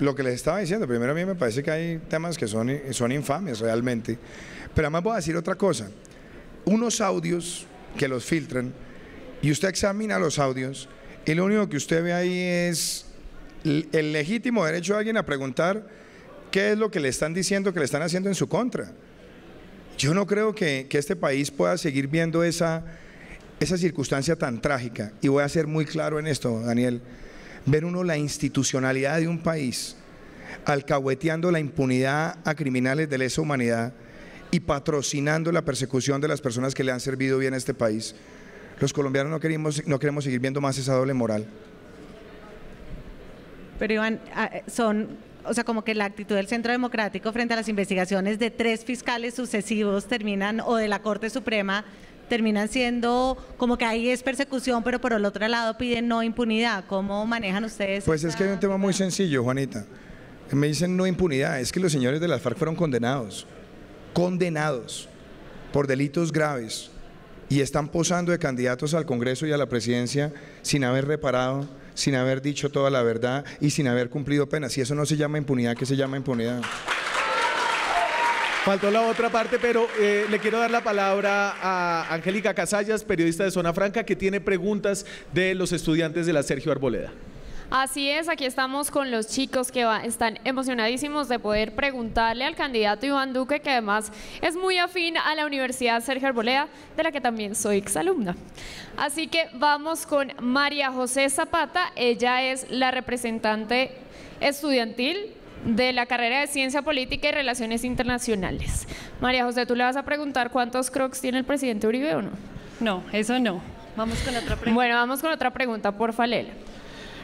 Lo que les estaba diciendo, primero a mí me parece que hay temas que son, son infames realmente, pero además voy a decir otra cosa, unos audios que los filtran y usted examina los audios y lo único que usted ve ahí es el legítimo derecho de alguien a preguntar qué es lo que le están diciendo, que le están haciendo en su contra. Yo no creo que, que este país pueda seguir viendo esa, esa circunstancia tan trágica, y voy a ser muy claro en esto, Daniel, ver uno la institucionalidad de un país alcahueteando la impunidad a criminales de lesa humanidad y patrocinando la persecución de las personas que le han servido bien a este país. Los colombianos no queremos, no queremos seguir viendo más esa doble moral. Pero Iván, son... o sea, como que la actitud del Centro Democrático frente a las investigaciones de tres fiscales sucesivos terminan, o de la Corte Suprema, terminan siendo como que ahí es persecución, pero por el otro lado piden no impunidad. ¿Cómo manejan ustedes? Pues es que hay un tema muy sencillo, Juanita. Me dicen no impunidad, es que los señores de las FARC fueron condenados, condenados por delitos graves y están posando de candidatos al Congreso y a la presidencia sin haber reparado, sin haber dicho toda la verdad y sin haber cumplido penas. Si eso no se llama impunidad, ¿qué se llama impunidad? Faltó la otra parte, pero eh, le quiero dar la palabra a Angélica Casallas, periodista de Zona Franca, que tiene preguntas de los estudiantes de la Sergio Arboleda. Así es, aquí estamos con los chicos que va, están emocionadísimos de poder preguntarle al candidato Iván Duque, que además es muy afín a la Universidad Sergio Arboleda, de la que también soy exalumna. Así que vamos con María José Zapata, ella es la representante estudiantil de la carrera de Ciencia Política y Relaciones Internacionales. María José, ¿tú le vas a preguntar cuántos crocs tiene el presidente Uribe o no? No, eso no. Vamos con otra pregunta. Bueno, vamos con otra pregunta, porfa, Lela.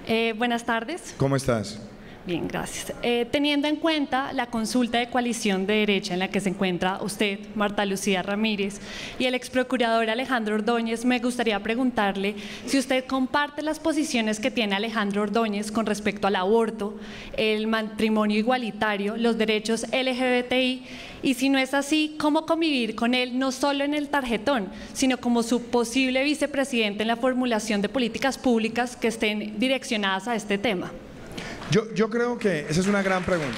Eh, buenas tardes. ¿Cómo estás? Bien, gracias. Eh, teniendo en cuenta la consulta de coalición de derecha en la que se encuentra usted, Marta Lucía Ramírez, y el exprocurador Alejandro Ordóñez, me gustaría preguntarle si usted comparte las posiciones que tiene Alejandro Ordóñez con respecto al aborto, el matrimonio igualitario, los derechos L G B T I, y si no es así, ¿cómo convivir con él no solo en el tarjetón, sino como su posible vicepresidente en la formulación de políticas públicas que estén direccionadas a este tema? Yo, yo creo que esa es una gran pregunta.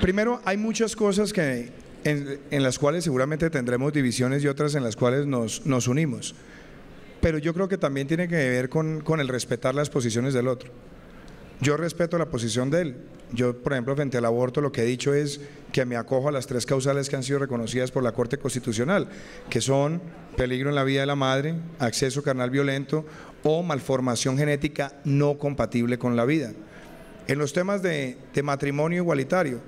Primero, hay muchas cosas que, en, en las cuales seguramente tendremos divisiones y otras en las cuales nos, nos unimos, pero yo creo que también tiene que ver con, con el respetar las posiciones del otro. Yo respeto la posición de él. Yo, por ejemplo, frente al aborto, lo que he dicho es que me acojo a las tres causales que han sido reconocidas por la Corte Constitucional, que son peligro en la vida de la madre, acceso carnal violento o malformación genética no compatible con la vida. En los temas de, de matrimonio igualitario,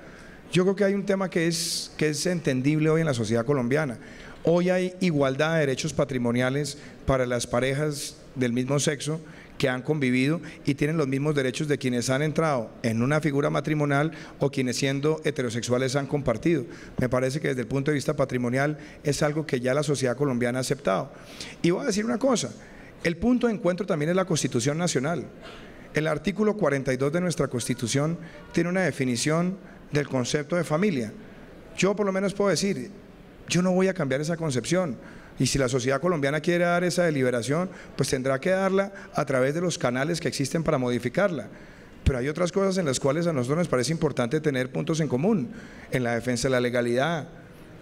yo creo que hay un tema que es, que es entendible hoy en la sociedad colombiana. Hoy hay igualdad de derechos patrimoniales para las parejas del mismo sexo que han convivido y tienen los mismos derechos de quienes han entrado en una figura matrimonial o quienes siendo heterosexuales han compartido. Me parece que desde el punto de vista patrimonial es algo que ya la sociedad colombiana ha aceptado. Y voy a decir una cosa, el punto de encuentro también es la Constitución Nacional. El artículo cuarenta y dos de nuestra Constitución tiene una definición del concepto de familia. Yo por lo menos puedo decir, yo no voy a cambiar esa concepción, y si la sociedad colombiana quiere dar esa deliberación, pues tendrá que darla a través de los canales que existen para modificarla. Pero hay otras cosas en las cuales a nosotros nos parece importante tener puntos en común, en la defensa de la legalidad,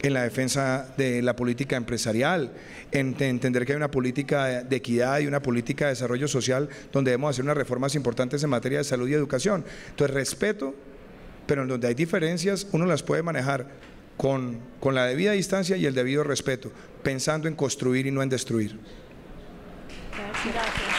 en la defensa de la política empresarial, en entender que hay una política de equidad y una política de desarrollo social donde debemos hacer unas reformas importantes en materia de salud y educación. Entonces, respeto, pero en donde hay diferencias uno las puede manejar con, con la debida distancia y el debido respeto, pensando en construir y no en destruir. Gracias. Gracias.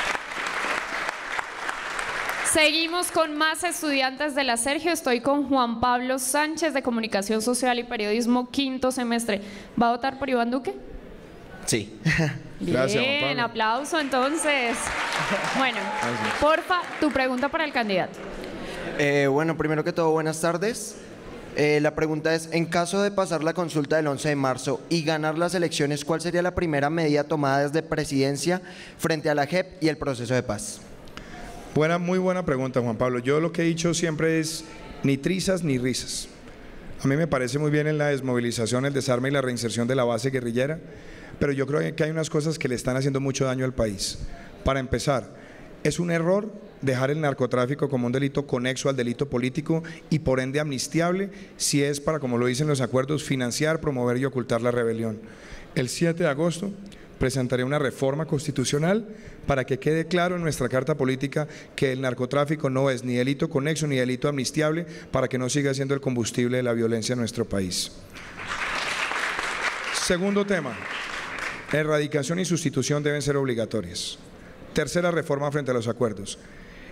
Seguimos con más estudiantes de la Sergio. Estoy con Juan Pablo Sánchez, de Comunicación Social y Periodismo, quinto semestre. ¿Va a votar por Iván Duque? Sí. Bien, gracias, Juan Pablo. Aplauso entonces. Bueno, gracias. Porfa, tu pregunta para el candidato. Eh, bueno, primero que todo, buenas tardes. Eh, la pregunta es, en caso de pasar la consulta del once de marzo y ganar las elecciones, ¿cuál sería la primera medida tomada desde presidencia frente a la J E P y el proceso de paz? Buena, muy buena pregunta, Juan Pablo. Yo lo que he dicho siempre es ni trizas ni risas. A mí me parece muy bien en la desmovilización, el desarme y la reinserción de la base guerrillera, pero yo creo que hay unas cosas que le están haciendo mucho daño al país. Para empezar, es un error dejar el narcotráfico como un delito conexo al delito político y por ende amnistiable si es para, como lo dicen los acuerdos, financiar, promover y ocultar la rebelión. El siete de agosto… presentaré una reforma constitucional para que quede claro en nuestra carta política que el narcotráfico no es ni delito conexo ni delito amnistiable, para que no siga siendo el combustible de la violencia en nuestro país. Segundo tema, erradicación y sustitución deben ser obligatorias. Tercera reforma frente a los acuerdos.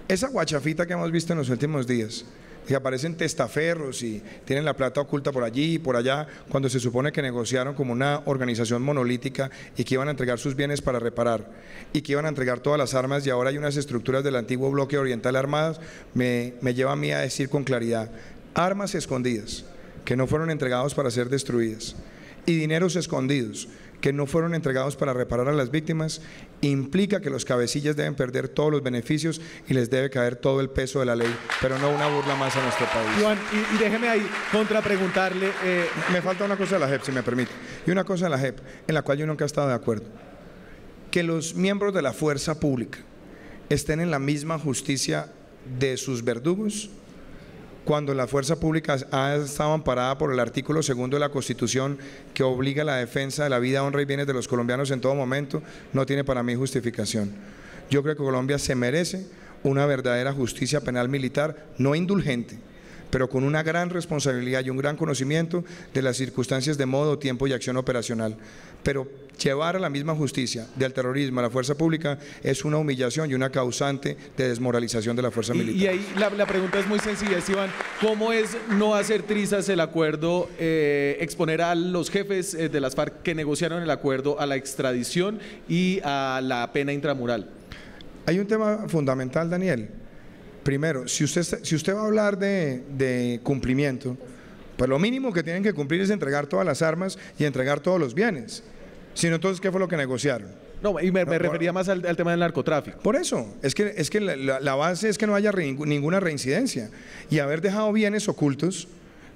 Esa guachafita que hemos visto en los últimos días, que aparecen testaferros y tienen la plata oculta por allí y por allá, cuando se supone que negociaron como una organización monolítica y que iban a entregar sus bienes para reparar y que iban a entregar todas las armas, y ahora hay unas estructuras del antiguo bloque oriental armadas, me, me lleva a mí a decir con claridad, armas escondidas que no fueron entregadas para ser destruidas y dineros escondidos que no fueron entregados para reparar a las víctimas, implica que los cabecillas deben perder todos los beneficios y les debe caer todo el peso de la ley, pero no una burla más a nuestro país. Juan, y, y déjeme ahí contrapreguntarle… Eh, me falta una cosa de la J E P, si me permite, y una cosa de la J E P, en la cual yo nunca he estado de acuerdo, que los miembros de la fuerza pública estén en la misma justicia de sus verdugos, cuando la fuerza pública ha estado amparada por el artículo segundo de la Constitución, que obliga a la defensa de la vida, honra y bienes de los colombianos en todo momento, no tiene para mí justificación. Yo creo que Colombia se merece una verdadera justicia penal militar, no indulgente, pero con una gran responsabilidad y un gran conocimiento de las circunstancias de modo, tiempo y acción operacional. Pero llevar a la misma justicia del terrorismo a la fuerza pública es una humillación y una causante de desmoralización de la fuerza militar. Y, y ahí la, la pregunta es muy sencilla, Iván. ¿Cómo es no hacer trizas el acuerdo, eh, exponer a los jefes de las FARC que negociaron el acuerdo a la extradición y a la pena intramural? Hay un tema fundamental, Daniel. Primero, si usted, si usted va a hablar de, de cumplimiento, pues lo mínimo que tienen que cumplir es entregar todas las armas y entregar todos los bienes. Sino entonces, ¿qué fue lo que negociaron? No, y me, me no, refería por, más al, al tema del narcotráfico. Por eso, es que, es que la, la base es que no haya re, ninguna reincidencia, y haber dejado bienes ocultos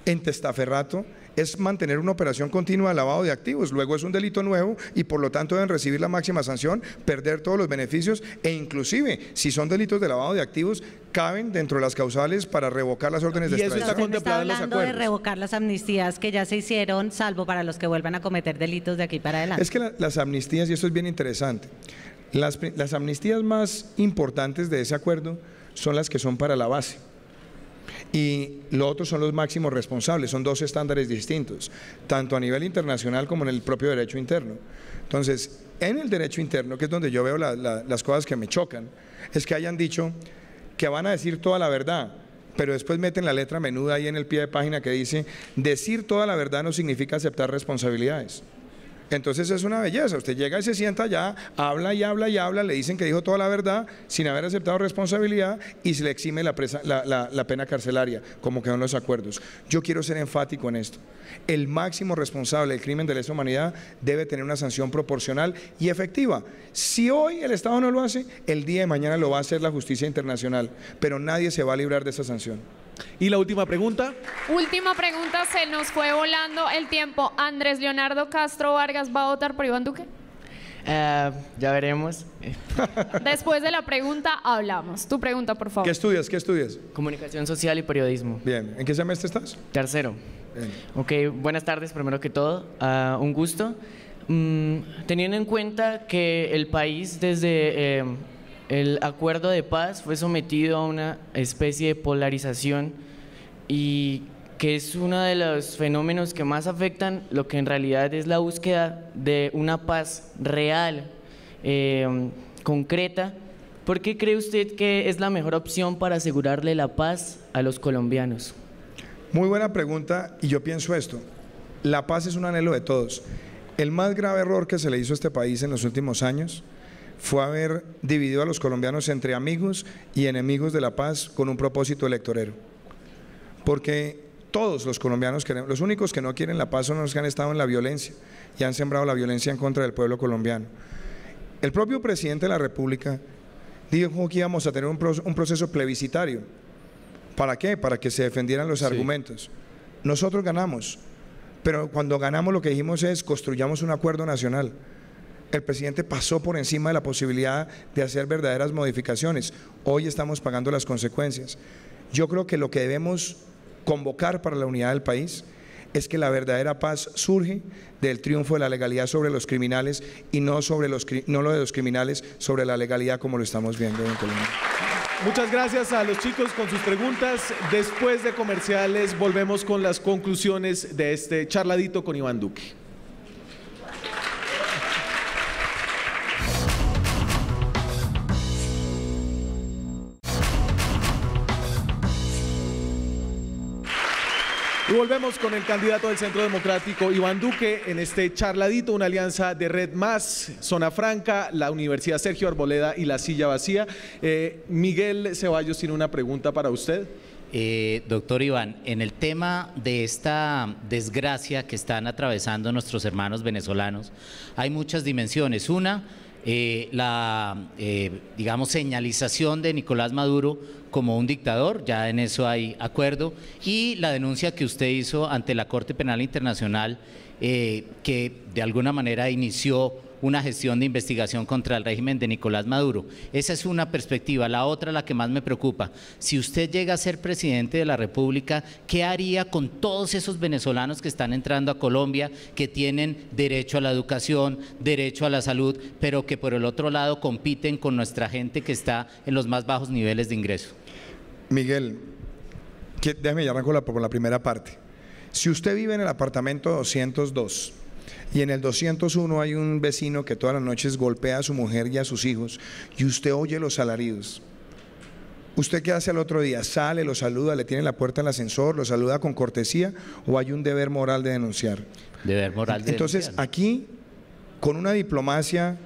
en testaferrato es mantener una operación continua de lavado de activos. Luego es un delito nuevo y por lo tanto deben recibir la máxima sanción, perder todos los beneficios, e inclusive si son delitos de lavado de activos caben dentro de las causales para revocar las órdenes de extradición. Y eso está contemplado en los acuerdos. Hablando de revocar las amnistías que ya se hicieron, salvo para los que vuelvan a cometer delitos de aquí para adelante. Es que la, las amnistías, y esto es bien interesante, las, las amnistías más importantes de ese acuerdo son las que son para la base. Y lo otro son los máximos responsables, son dos estándares distintos, tanto a nivel internacional como en el propio derecho interno. Entonces, en el derecho interno, que es donde yo veo la, la, las cosas que me chocan, es que hayan dicho que van a decir toda la verdad, pero después meten la letra menuda ahí en el pie de página que dice, decir toda la verdad no significa aceptar responsabilidades. Entonces es una belleza, usted llega y se sienta allá, habla y habla y habla, le dicen que dijo toda la verdad sin haber aceptado responsabilidad y se le exime la, presa, la, la, la pena carcelaria, como quedan los acuerdos. Yo quiero ser enfático en esto, el máximo responsable del crimen de lesa humanidad debe tener una sanción proporcional y efectiva. Si hoy el Estado no lo hace, el día de mañana lo va a hacer la justicia internacional, pero nadie se va a librar de esa sanción. Y la última pregunta. Última pregunta, se nos fue volando el tiempo. Andrés Leonardo Castro Vargas, ¿va a votar por Iván Duque? Uh, ya veremos. Después de la pregunta hablamos. Tu pregunta, por favor. ¿Qué estudias? ¿Qué estudias? Comunicación social y periodismo. Bien. ¿En qué semestre estás? Tercero. Bien. Ok, buenas tardes, primero que todo. Uh, un gusto. Um, teniendo en cuenta que el país desde... Eh, el acuerdo de paz fue sometido a una especie de polarización y que es uno de los fenómenos que más afectan lo que en realidad es la búsqueda de una paz real, eh, concreta. ¿Por qué cree usted que es la mejor opción para asegurarle la paz a los colombianos? Muy buena pregunta, y yo pienso esto, la paz es un anhelo de todos. El más grave error que se le hizo a este país en los últimos años fue haber dividido a los colombianos entre amigos y enemigos de la paz con un propósito electorero. Porque todos los colombianos, queremos, los únicos que no quieren la paz son los que han estado en la violencia y han sembrado la violencia en contra del pueblo colombiano. El propio presidente de la República dijo que íbamos a tener un proceso, un proceso plebiscitario. ¿Para qué? Para que se defendieran los sí. argumentos. Nosotros ganamos, pero cuando ganamos lo que dijimos es construyamos un acuerdo nacional. El presidente pasó por encima de la posibilidad de hacer verdaderas modificaciones. Hoy estamos pagando las consecuencias. Yo creo que lo que debemos convocar para la unidad del país es que la verdadera paz surge del triunfo de la legalidad sobre los criminales y no, sobre los, no lo de los criminales sobre la legalidad como lo estamos viendo en Colombia. Muchas gracias a los chicos con sus preguntas. Después de comerciales volvemos con las conclusiones de este charladito con Iván Duque. Y volvemos con el candidato del Centro Democrático, Iván Duque, en este charladito, una alianza de Red Más, Zona Franca, la Universidad Sergio Arboleda y La Silla Vacía. Eh, Miguel Ceballos tiene una pregunta para usted. Eh, doctor Iván, en el tema de esta desgracia que están atravesando nuestros hermanos venezolanos, hay muchas dimensiones. Una, eh, la eh, digamos, señalización de Nicolás Maduro como un dictador, ya en eso hay acuerdo, y la denuncia que usted hizo ante la Corte Penal Internacional, eh, que de alguna manera inició una gestión de investigación contra el régimen de Nicolás Maduro. Esa es una perspectiva. La otra, la que más me preocupa, si usted llega a ser presidente de la República, ¿qué haría con todos esos venezolanos que están entrando a Colombia, que tienen derecho a la educación, derecho a la salud, pero que por el otro lado compiten con nuestra gente que está en los más bajos niveles de ingreso? Miguel, que, déjame ya arranco por la primera parte. Si usted vive en el apartamento doscientos dos, y en el doscientos uno hay un vecino que todas las noches golpea a su mujer y a sus hijos y usted oye los alaridos, ¿usted qué hace al otro día? ¿Sale, lo saluda, le tiene la puerta al ascensor, lo saluda con cortesía o hay un deber moral de denunciar? Deber moral de Entonces denunciar. Aquí, con una diplomacia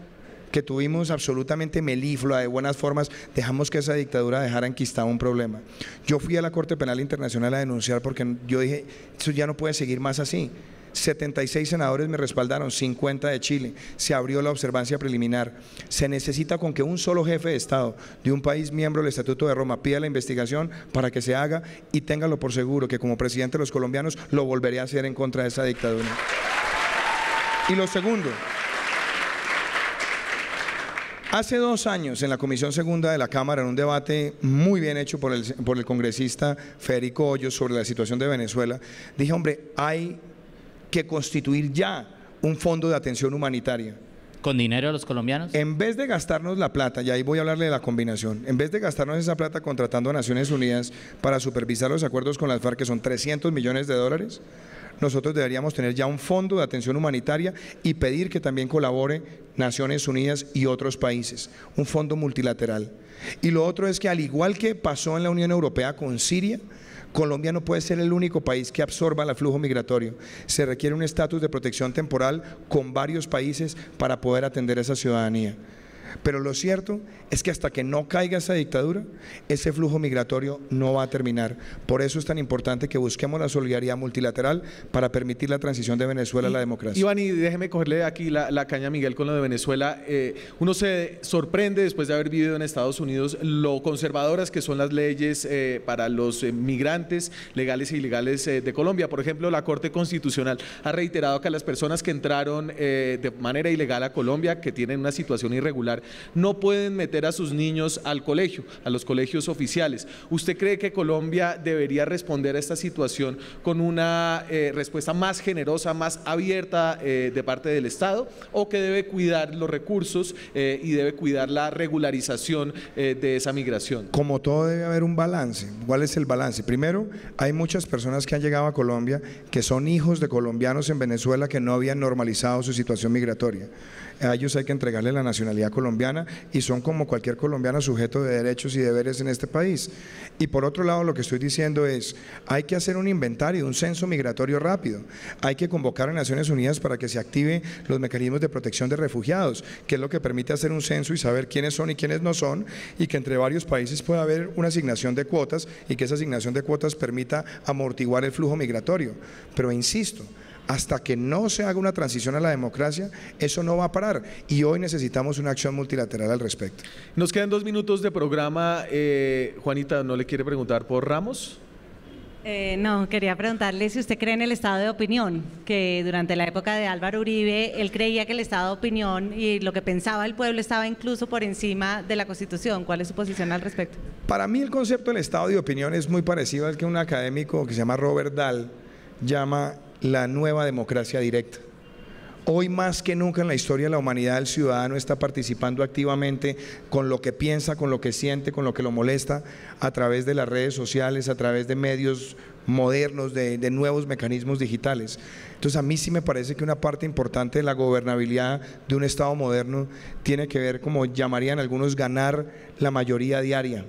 que tuvimos absolutamente meliflua, de buenas formas, dejamos que esa dictadura dejara enquistado un problema. Yo fui a la Corte Penal Internacional a denunciar porque yo dije, eso ya no puede seguir más así. setenta y seis senadores me respaldaron, cincuenta de Chile, se abrió la observancia preliminar. Se necesita con que un solo jefe de Estado de un país miembro del Estatuto de Roma pida la investigación para que se haga, y ténganlo por seguro que como presidente de los colombianos lo volveré a hacer en contra de esa dictadura. Y lo segundo, hace dos años en la Comisión Segunda de la Cámara, en un debate muy bien hecho por el, por el congresista Federico Hoyos sobre la situación de Venezuela, dije, hombre, hay que constituir ya un fondo de atención humanitaria. ¿Con dinero a los colombianos? En vez de gastarnos la plata, y ahí voy a hablarle de la combinación, en vez de gastarnos esa plata contratando a Naciones Unidas para supervisar los acuerdos con las FARC, que son trescientos millones de dólares, nosotros deberíamos tener ya un fondo de atención humanitaria y pedir que también colabore Naciones Unidas y otros países, un fondo multilateral. Y lo otro es que, al igual que pasó en la Unión Europea con Siria, Colombia no puede ser el único país que absorba el flujo migratorio. Se requiere un estatus de protección temporal con varios países para poder atender a esa ciudadanía. Pero lo cierto es que hasta que no caiga esa dictadura, ese flujo migratorio no va a terminar. Por eso es tan importante que busquemos la solidaridad multilateral para permitir la transición de Venezuela y, a la democracia. Iván, y déjeme cogerle aquí la, la caña a Miguel con lo de Venezuela. Eh, uno se sorprende después de haber vivido en Estados Unidos lo conservadoras que son las leyes eh, para los eh, migrantes legales e ilegales eh, de Colombia. Por ejemplo, la Corte Constitucional ha reiterado que a las personas que entraron eh, de manera ilegal a Colombia, que tienen una situación irregular, no pueden meter a sus niños al colegio, a los colegios oficiales. ¿Usted cree que Colombia debería responder a esta situación con una eh, respuesta más generosa, más abierta eh, de parte del Estado, o que debe cuidar los recursos eh, y debe cuidar la regularización eh, de esa migración? Como todo debe haber un balance. ¿Cuál es el balance? Primero, hay muchas personas que han llegado a Colombia que son hijos de colombianos en Venezuela que no habían normalizado su situación migratoria. A ellos hay que entregarle la nacionalidad colombiana. colombiana y son como cualquier colombiano sujeto de derechos y deberes en este país. Y por otro lado, lo que estoy diciendo es, hay que hacer un inventario, un censo migratorio rápido. Hay que convocar a Naciones Unidas para que se activen los mecanismos de protección de refugiados, que es lo que permite hacer un censo y saber quiénes son y quiénes no son, y que entre varios países pueda haber una asignación de cuotas y que esa asignación de cuotas permita amortiguar el flujo migratorio. Pero insisto, hasta que no se haga una transición a la democracia, eso no va a parar, y hoy necesitamos una acción multilateral al respecto. Nos quedan dos minutos de programa. eh, Juanita, ¿no le quiere preguntar por Ramos? Eh, no, quería preguntarle si usted cree en el estado de opinión, que durante la época de Álvaro Uribe él creía que el estado de opinión y lo que pensaba el pueblo estaba incluso por encima de la Constitución. ¿Cuál es su posición al respecto? Para mí el concepto del estado de opinión es muy parecido al que un académico que se llama Robert Dahl llama la nueva democracia directa. Hoy más que nunca en la historia de la humanidad el ciudadano está participando activamente con lo que piensa, con lo que siente, con lo que lo molesta, a través de las redes sociales, a través de medios modernos, de, de nuevos mecanismos digitales. Entonces a mí sí me parece que una parte importante de la gobernabilidad de un Estado moderno tiene que ver, como llamarían algunos, ganar la mayoría diaria.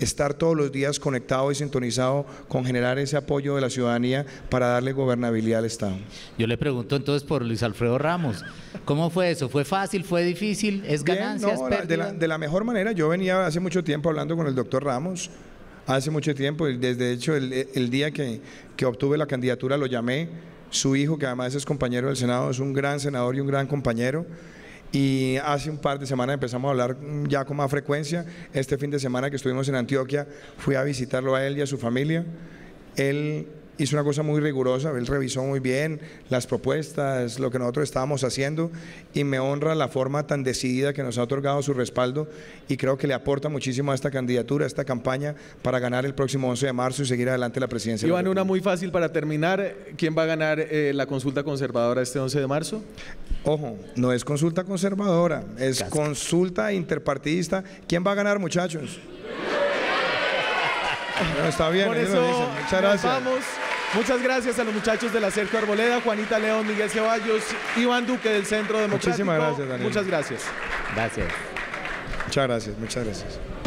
Estar todos los días conectado y sintonizado con generar ese apoyo de la ciudadanía para darle gobernabilidad al Estado. Yo le pregunto entonces por Luis Alfredo Ramos, ¿cómo fue eso? ¿Fue fácil? ¿Fue difícil? ¿Es ganancia? No, de, la, de la mejor manera. Yo venía hace mucho tiempo hablando con el doctor Ramos, hace mucho tiempo, y desde hecho el, el día que, que obtuve la candidatura lo llamé, su hijo, que además es compañero del Senado, es un gran senador y un gran compañero. Y hace un par de semanas empezamos a hablar ya con más frecuencia. Este fin de semana que estuvimos en Antioquia, fui a visitarlo a él y a su familia. Él hizo una cosa muy rigurosa, él revisó muy bien las propuestas, lo que nosotros estábamos haciendo, y me honra la forma tan decidida que nos ha otorgado su respaldo, y creo que le aporta muchísimo a esta candidatura, a esta campaña, para ganar el próximo once de marzo y seguir adelante la presidencia. Iván, una muy fácil para terminar, ¿quién va a ganar eh, la consulta conservadora este once de marzo? Ojo, no es consulta conservadora, es Casca. Consulta interpartidista. ¿Quién va a ganar, muchachos? Bueno, está bien, por eso dicen. Muchas gracias. Vamos. Muchas gracias a los muchachos de la Sergio Arboleda, Juanita León, Miguel Ceballos, Iván Duque del Centro Democrático. Muchísimas gracias, Daniel. Muchas gracias. Gracias. Muchas gracias, muchas gracias.